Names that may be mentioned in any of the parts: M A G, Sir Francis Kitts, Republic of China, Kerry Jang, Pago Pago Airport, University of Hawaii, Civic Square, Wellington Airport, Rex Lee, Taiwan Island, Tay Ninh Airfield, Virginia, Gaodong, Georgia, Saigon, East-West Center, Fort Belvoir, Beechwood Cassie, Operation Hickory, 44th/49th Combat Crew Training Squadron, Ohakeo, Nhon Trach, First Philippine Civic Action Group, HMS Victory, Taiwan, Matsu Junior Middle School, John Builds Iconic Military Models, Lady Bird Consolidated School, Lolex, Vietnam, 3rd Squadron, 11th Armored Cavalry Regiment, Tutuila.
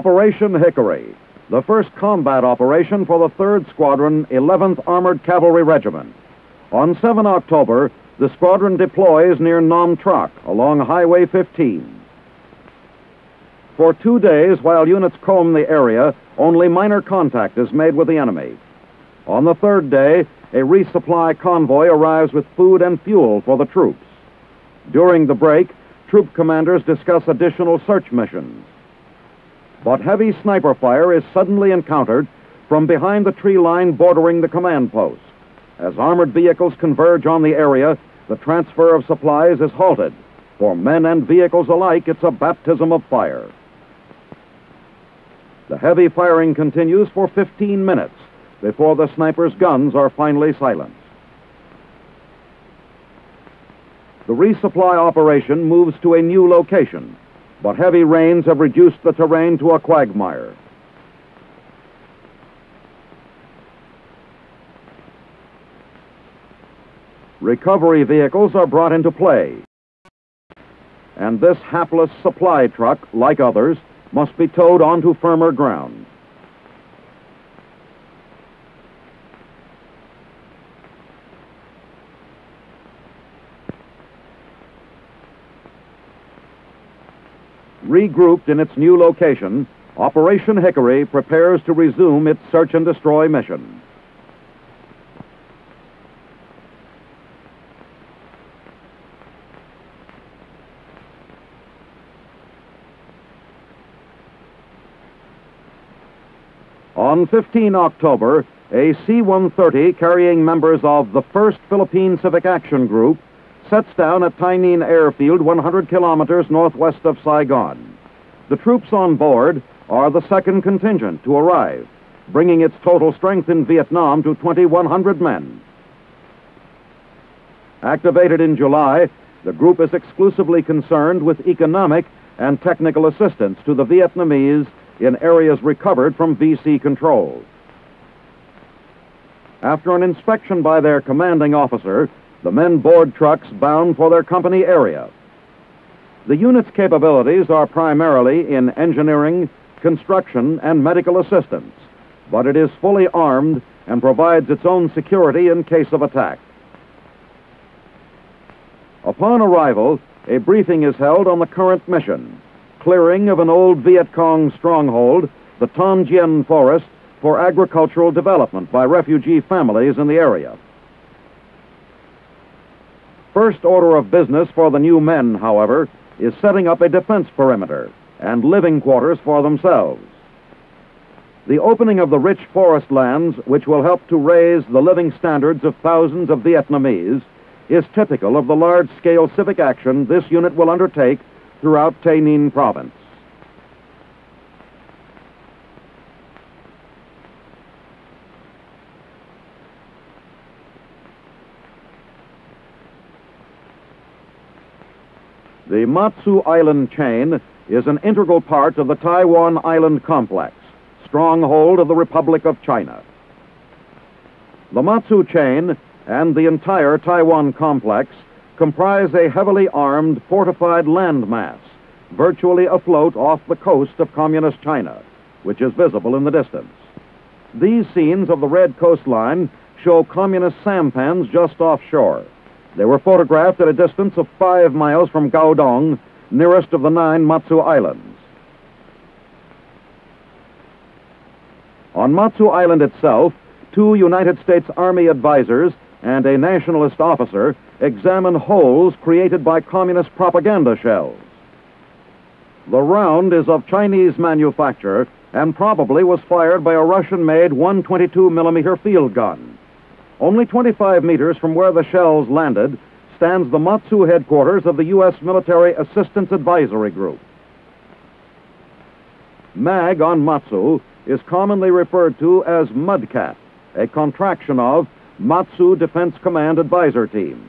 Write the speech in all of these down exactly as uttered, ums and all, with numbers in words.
Operation Hickory, the first combat operation for the third Squadron, eleventh Armored Cavalry Regiment. On the seventh of October, the squadron deploys near Nhon Trach along Highway fifteen. For two days, while units comb the area, only minor contact is made with the enemy. On the third day, a resupply convoy arrives with food and fuel for the troops. During the break, troop commanders discuss additional search missions. But heavy sniper fire is suddenly encountered from behind the tree line bordering the command post. As armored vehicles converge on the area, the transfer of supplies is halted. For men and vehicles alike, it's a baptism of fire. The heavy firing continues for fifteen minutes before the snipers' guns are finally silenced. The resupply operation moves to a new location, but heavy rains have reduced the terrain to a quagmire. Recovery vehicles are brought into play, and this hapless supply truck, like others, must be towed onto firmer ground. Regrouped in its new location, Operation Hickory prepares to resume its search and destroy mission. On the fifteenth of October, a C one thirty carrying members of the First Philippine Civic Action Group sets down at Tay Ninh Airfield, one hundred kilometers northwest of Saigon. The troops on board are the second contingent to arrive, bringing its total strength in Vietnam to twenty-one hundred men. Activated in July, the group is exclusively concerned with economic and technical assistance to the Vietnamese in areas recovered from V C control. After an inspection by their commanding officer, the men board trucks bound for their company area. The unit's capabilities are primarily in engineering, construction, and medical assistance, but it is fully armed and provides its own security in case of attack. Upon arrival, a briefing is held on the current mission, clearing of an old Viet Cong stronghold, the Tam Dien Forest, for agricultural development by refugee families in the area. First order of business for the new men, however, is setting up a defense perimeter and living quarters for themselves. The opening of the rich forest lands, which will help to raise the living standards of thousands of Vietnamese, is typical of the large-scale civic action this unit will undertake throughout Tay Ninh province. The Matsu Island chain is an integral part of the Taiwan Island complex, stronghold of the Republic of China. The Matsu chain and the entire Taiwan complex comprise a heavily armed, fortified landmass, virtually afloat off the coast of Communist China, which is visible in the distance. These scenes of the Red Coastline show Communist sampans just offshore. They were photographed at a distance of five miles from Gaodong, nearest of the nine Matsu Islands. On Matsu Island itself, two United States Army advisors and a nationalist officer examine holes created by communist propaganda shells. The round is of Chinese manufacture and probably was fired by a Russian-made one twenty-two millimeter field gun. Only twenty-five meters from where the shells landed stands the Matsu headquarters of the U S Military Assistance Advisory Group. M A G on Matsu is commonly referred to as MUDCAT, a contraction of Matsu Defense Command Advisor Team.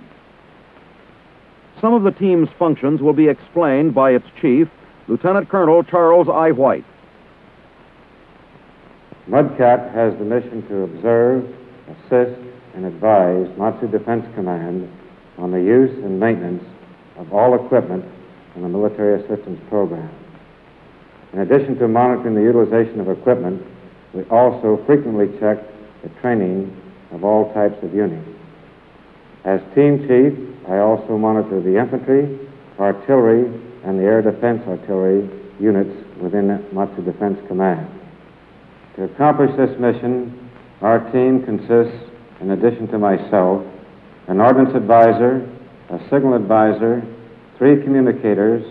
Some of the team's functions will be explained by its chief, Lieutenant Colonel Charles I. White. MUDCAT has the mission to observe, assist, and advise Matsu Defense Command on the use and maintenance of all equipment in the military assistance program. In addition to monitoring the utilization of equipment, we also frequently check the training of all types of units. As team chief, I also monitor the infantry, artillery, and the air defense artillery units within Matsu Defense Command. To accomplish this mission, our team consists, in addition to myself, an ordnance advisor, a signal advisor, three communicators,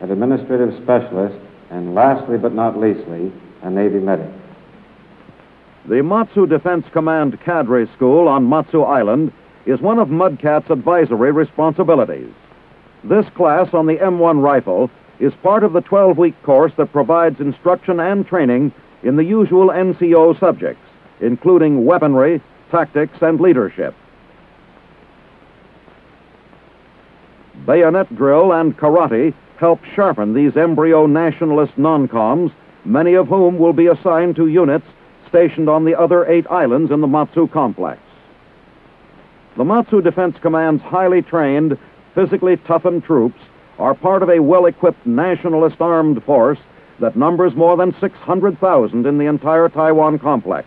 an administrative specialist, and lastly but not leastly, a Navy medic. The Matsu Defense Command Cadre School on Matsu Island is one of MUDCAT's advisory responsibilities. This class on the M one rifle is part of the twelve-week course that provides instruction and training in the usual N C O subjects, including weaponry, tactics, and leadership. Bayonet drill and karate help sharpen these embryo nationalist non-coms, many of whom will be assigned to units stationed on the other eight islands in the Matsu complex. The Matsu Defense Command's highly trained, physically toughened troops are part of a well-equipped nationalist armed force that numbers more than six hundred thousand in the entire Taiwan complex.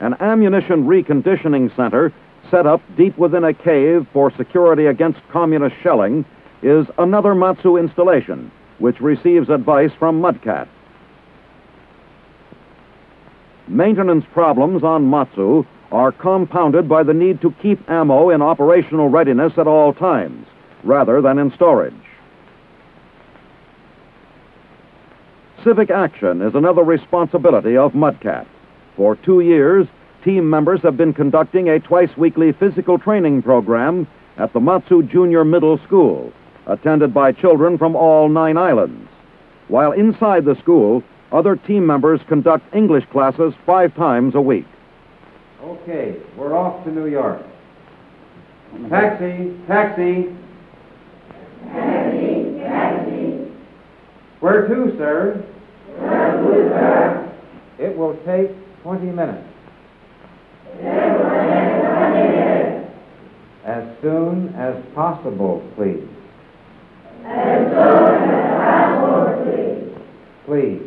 An ammunition reconditioning center set up deep within a cave for security against communist shelling is another Matsu installation, which receives advice from MUDCAT. Maintenance problems on Matsu are compounded by the need to keep ammo in operational readiness at all times, rather than in storage. Civic action is another responsibility of MUDCAT. For two years, team members have been conducting a twice-weekly physical training program at the Matsu Junior Middle School, attended by children from all nine islands. While inside the school, other team members conduct English classes five times a week. Okay, we're off to New York. Taxi, taxi. Taxi, taxi. Where to, sir? Where to, sir? It will take twenty minutes. As soon as possible, please. As soon as possible, please. Please.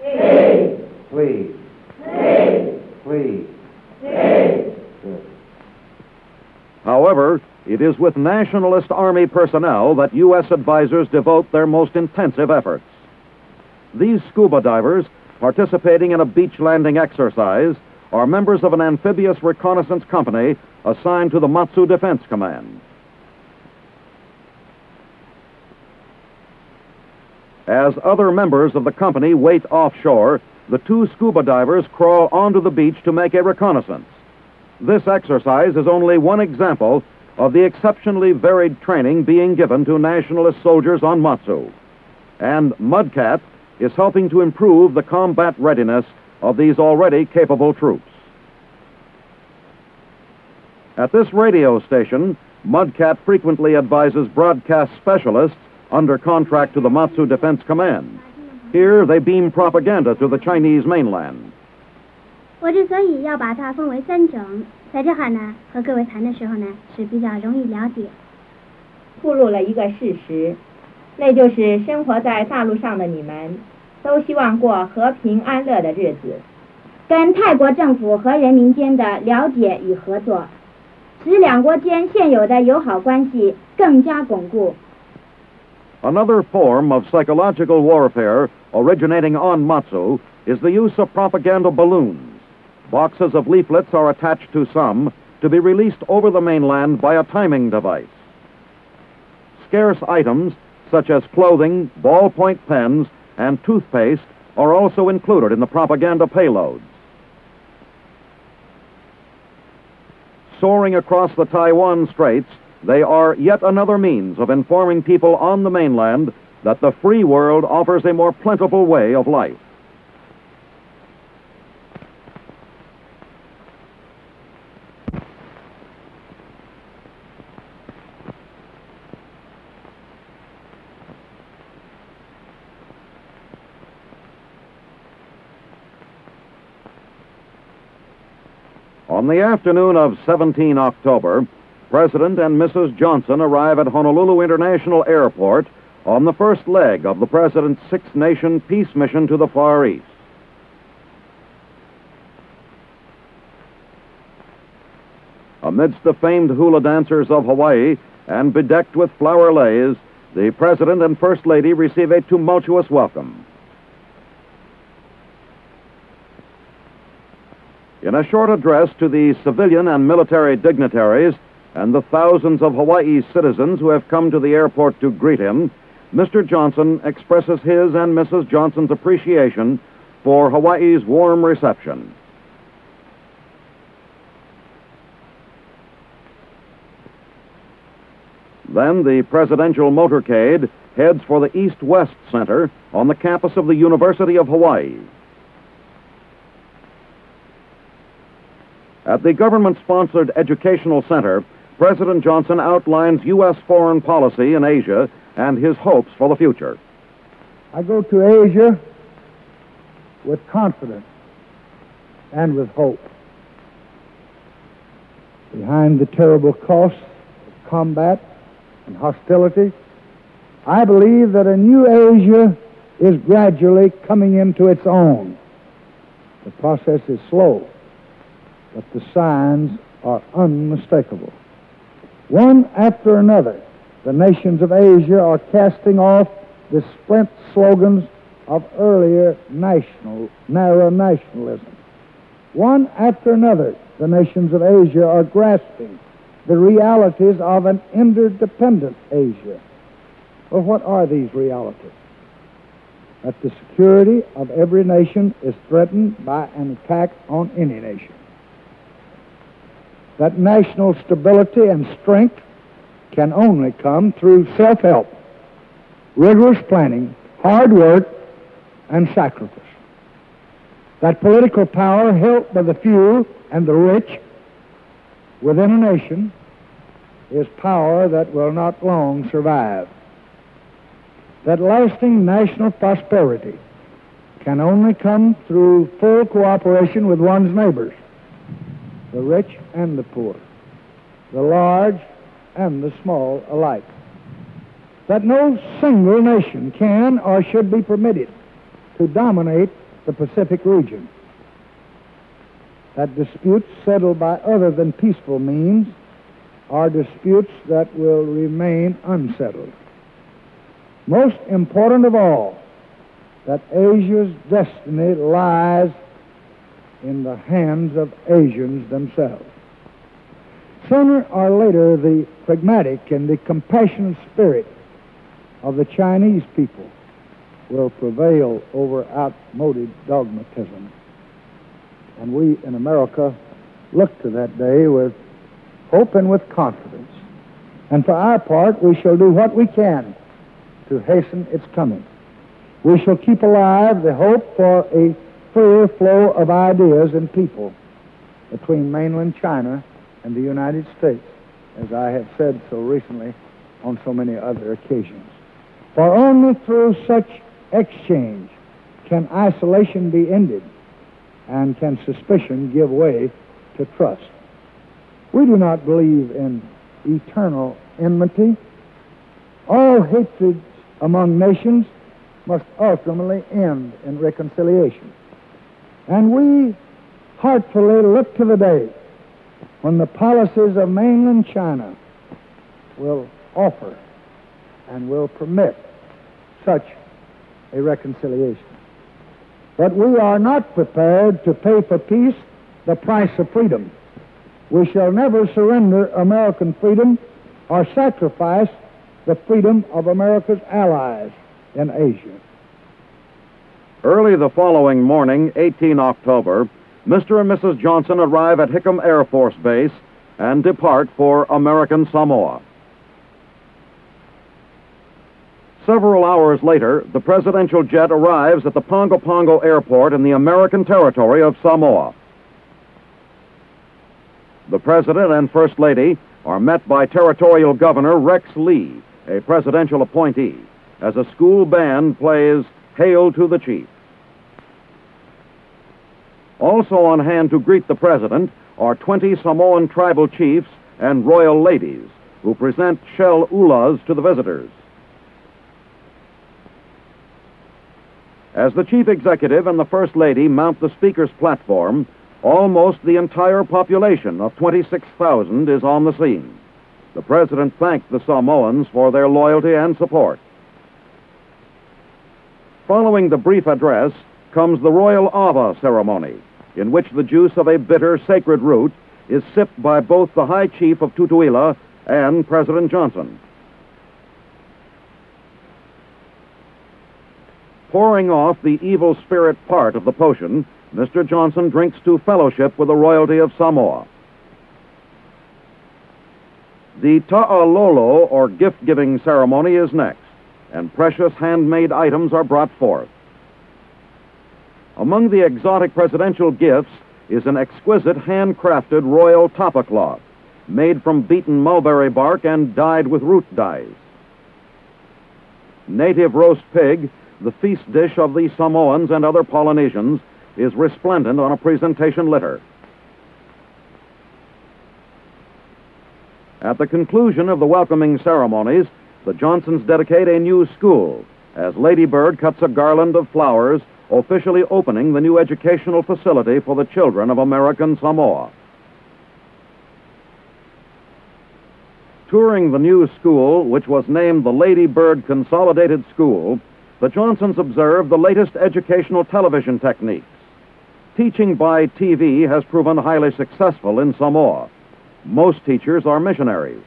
Please. Please. Please. Please. Please. Please. However, it is with nationalist Army personnel that U S advisors devote their most intensive efforts. These scuba divers, participating in a beach landing exercise, are members of an amphibious reconnaissance company assigned to the Matsu Defense Command. As other members of the company wait offshore, the two scuba divers crawl onto the beach to make a reconnaissance. This exercise is only one example of the exceptionally varied training being given to nationalist soldiers on Matsu. And MUDCAT is helping to improve the combat readiness of these already capable troops. At this radio station, MUDCAT frequently advises broadcast specialists under contract to the Matsu Defense Command. Here, they beam propaganda to the Chinese mainland. Another form of psychological warfare originating on Matsu is the use of propaganda balloons. Boxes of leaflets are attached to some to be released over the mainland by a timing device. Scarce items such as clothing, ballpoint pens, and toothpaste are also included in the propaganda payloads. Soaring across the Taiwan Straits, they are yet another means of informing people on the mainland that the free world offers a more plentiful way of life. On the afternoon of seventeenth October, President and Missus Johnson arrive at Honolulu International Airport on the first leg of the President's six-nation peace mission to the Far East. Amidst the famed hula dancers of Hawaii and bedecked with flower leis, the President and First Lady receive a tumultuous welcome. In a short address to the civilian and military dignitaries and the thousands of Hawaii's citizens who have come to the airport to greet him, Mister Johnson expresses his and Missus Johnson's appreciation for Hawaii's warm reception. Then the presidential motorcade heads for the East-West Center on the campus of the University of Hawaii. At the government-sponsored educational center, President Johnson outlines U S foreign policy in Asia and his hopes for the future. I go to Asia with confidence and with hope. Behind the terrible costs of combat and hostility, I believe that a new Asia is gradually coming into its own. The process is slow, but the signs are unmistakable. One after another, the nations of Asia are casting off the splint slogans of earlier national, narrow nationalism. One after another, the nations of Asia are grasping the realities of an interdependent Asia. Well, what are these realities? That the security of every nation is threatened by an attack on any nation. That national stability and strength can only come through self-help, rigorous planning, hard work, and sacrifice. That political power held by the few and the rich within a nation is power that will not long survive. That lasting national prosperity can only come through full cooperation with one's neighbors, the rich and the poor, the large and the small alike. That no single nation can or should be permitted to dominate the Pacific region. That disputes settled by other than peaceful means are disputes that will remain unsettled. Most important of all, that Asia's destiny lies in the hands of Asians themselves. Sooner or later, the pragmatic and the compassionate spirit of the Chinese people will prevail over outmoded dogmatism. And we in America look to that day with hope and with confidence. And for our part, we shall do what we can to hasten its coming. We shall keep alive the hope for a freer flow of ideas and people between mainland China and the United States, as I have said so recently on so many other occasions. For only through such exchange can isolation be ended, and can suspicion give way to trust. We do not believe in eternal enmity. All hatred among nations must ultimately end in reconciliation. And we heartfully look to the day when the policies of mainland China will offer and will permit such a reconciliation. But we are not prepared to pay for peace the price of freedom. We shall never surrender American freedom or sacrifice the freedom of America's allies in Asia. Early the following morning, eighteenth October, Mister and Missus Johnson arrive at Hickam Air Force Base and depart for American Samoa. Several hours later, the presidential jet arrives at the Pago Pago Airport in the American territory of Samoa. The President and First Lady are met by Territorial Governor Rex Lee, a presidential appointee, as a school band plays Hail to the Chief. Also on hand to greet the President are twenty Samoan tribal chiefs and royal ladies who present shell ulas to the visitors. As the chief executive and the first lady mount the speaker's platform, almost the entire population of twenty-six thousand is on the scene. The president thanked the Samoans for their loyalty and support. Following the brief address comes the royal Ava ceremony, in which the juice of a bitter sacred root is sipped by both the high chief of Tutuila and President Johnson. Pouring off the evil spirit part of the potion, Mister Johnson drinks to fellowship with the royalty of Samoa. The Ta'alolo, or gift-giving ceremony, is next, and precious handmade items are brought forth. Among the exotic presidential gifts is an exquisite handcrafted royal tapa cloth, made from beaten mulberry bark and dyed with root dyes. Native roast pig, the feast dish of the Samoans and other Polynesians, is resplendent on a presentation litter. At the conclusion of the welcoming ceremonies, the Johnsons dedicate a new school, as Lady Bird cuts a garland of flowers, officially opening the new educational facility for the children of American Samoa. Touring the new school, which was named the Lady Bird Consolidated School, the Johnsons observed the latest educational television techniques. Teaching by T V has proven highly successful in Samoa. Most teachers are missionaries.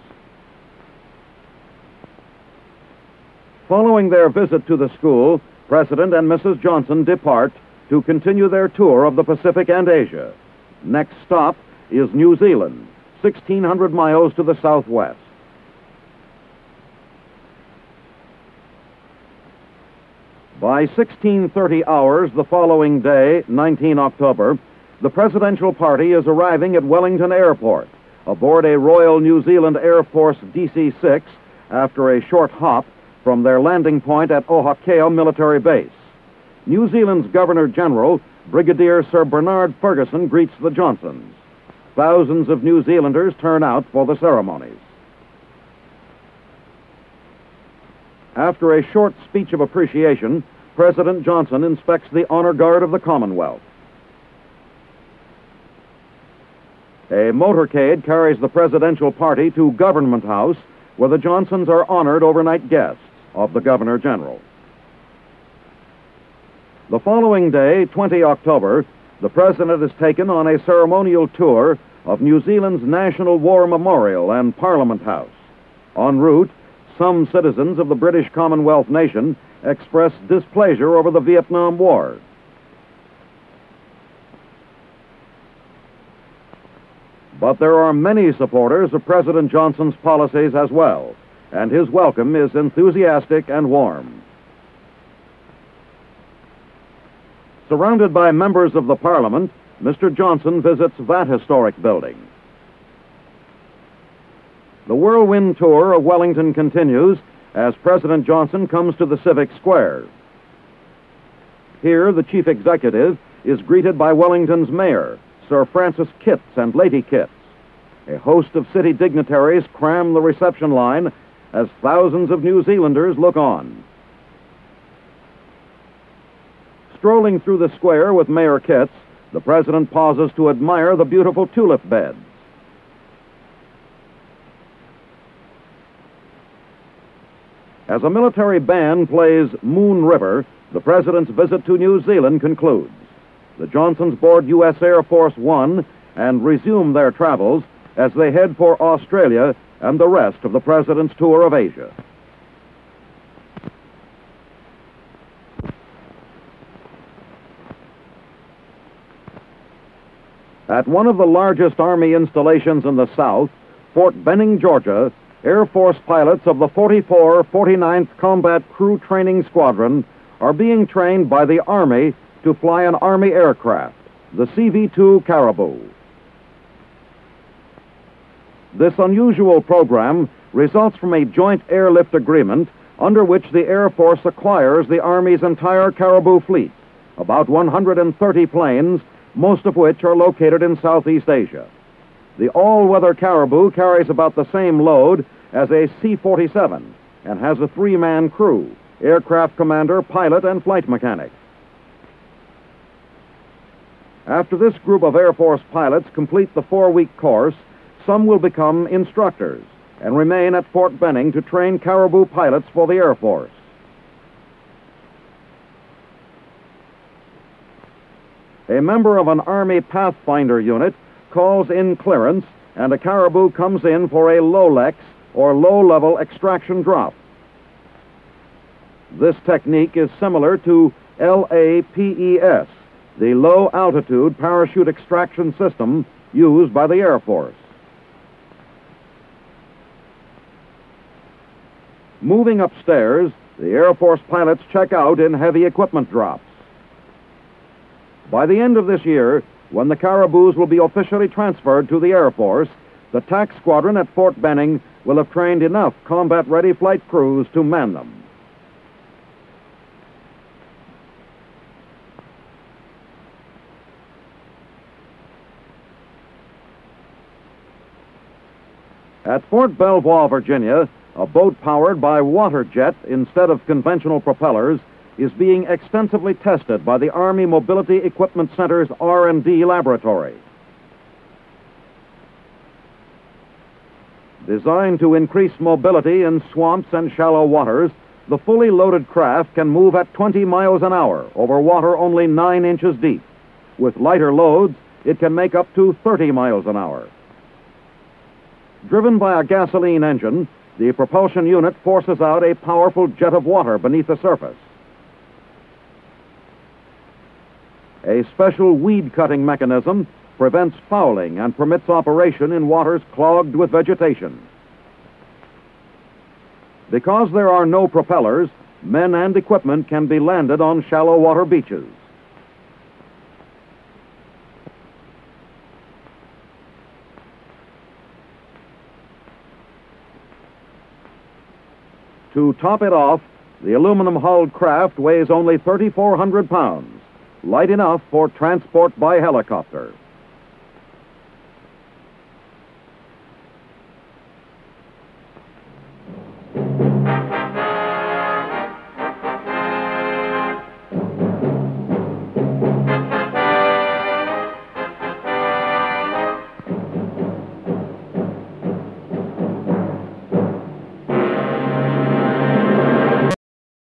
Following their visit to the school, President and Missus Johnson depart to continue their tour of the Pacific and Asia. Next stop is New Zealand, sixteen hundred miles to the southwest. By sixteen thirty hours the following day, the nineteenth of October, the presidential party is arriving at Wellington Airport aboard a Royal New Zealand Air Force D C six after a short hop from their landing point at Ohakeo Military Base. New Zealand's Governor-General, Brigadier Sir Bernard Ferguson, greets the Johnsons. Thousands of New Zealanders turn out for the ceremonies. After a short speech of appreciation, President Johnson inspects the honor guard of the Commonwealth. A motorcade carries the presidential party to Government House, where the Johnsons are honored overnight guests of the Governor General. The following day, the twentieth of October, the president is taken on a ceremonial tour of New Zealand's National War Memorial and Parliament House. En route, some citizens of the British Commonwealth nation express displeasure over the Vietnam War. But there are many supporters of President Johnson's policies as well, and his welcome is enthusiastic and warm. Surrounded by members of the Parliament, Mister Johnson visits that historic building. The whirlwind tour of Wellington continues as President Johnson comes to the Civic Square. Here, the chief executive is greeted by Wellington's mayor, Sir Francis Kitts and Lady Kitts. A host of city dignitaries cram the reception line as thousands of New Zealanders look on. Strolling through the square with Mayor Kitts, the president pauses to admire the beautiful tulip beds. As a military band plays Moon River, the president's visit to New Zealand concludes. The Johnsons board U S Air Force One and resume their travels as they head for Australia and the rest of the president's tour of Asia. At one of the largest Army installations in the South, Fort Benning, Georgia, Air Force pilots of the forty-fourth, forty-ninth Combat Crew Training Squadron are being trained by the Army to fly an Army aircraft, the C V two Caribou. This unusual program results from a joint airlift agreement under which the Air Force acquires the Army's entire Caribou fleet, about one hundred thirty planes, most of which are located in Southeast Asia. The all-weather Caribou carries about the same load as a C forty-seven and has a three-man crew, aircraft commander, pilot, and flight mechanic. After this group of Air Force pilots complete the four-week course, some will become instructors and remain at Fort Benning to train Caribou pilots for the Air Force. A member of an Army Pathfinder unit calls in clearance and a Caribou comes in for a Lolex or low-level extraction drop. This technique is similar to L A P E S, the low-altitude parachute extraction system used by the Air Force. Moving upstairs, the Air Force pilots check out in heavy equipment drops. By the end of this year, when the Caribous will be officially transferred to the Air Force, the T A C Squadron at Fort Benning will have trained enough combat-ready flight crews to man them. At Fort Belvoir, Virginia, a boat powered by water jet instead of conventional propellers is being extensively tested by the Army Mobility Equipment Center's R and D laboratory. Designed to increase mobility in swamps and shallow waters, the fully loaded craft can move at twenty miles an hour over water only nine inches deep. With lighter loads, it can make up to thirty miles an hour. Driven by a gasoline engine, the propulsion unit forces out a powerful jet of water beneath the surface. A special weed-cutting mechanism prevents fouling and permits operation in waters clogged with vegetation. Because there are no propellers, men and equipment can be landed on shallow water beaches. To top it off, the aluminum-hulled craft weighs only thirty-four hundred pounds, light enough for transport by helicopter.